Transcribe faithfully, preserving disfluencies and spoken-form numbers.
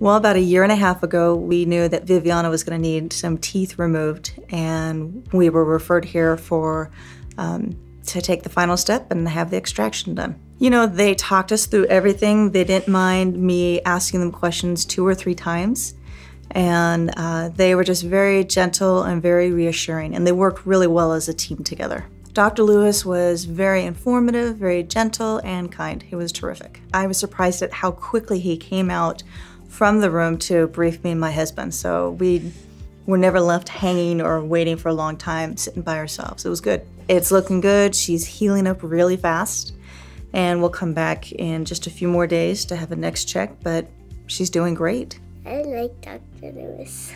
Well, about a year and a half ago, we knew that Viviana was going to need some teeth removed, and we were referred here for um, to take the final step and have the extraction done. You know, they talked us through everything. They didn't mind me asking them questions two or three times, and uh, they were just very gentle and very reassuring, and they worked really well as a team together. Doctor Lewis was very informative, very gentle, and kind. He was terrific. I was surprised at how quickly he came out from the room to brief me and my husband. So we were never left hanging or waiting for a long time, sitting by ourselves. It was good. It's looking good. She's healing up really fast, and we'll come back in just a few more days to have a next check, but she's doing great. I like Doctor Lewis.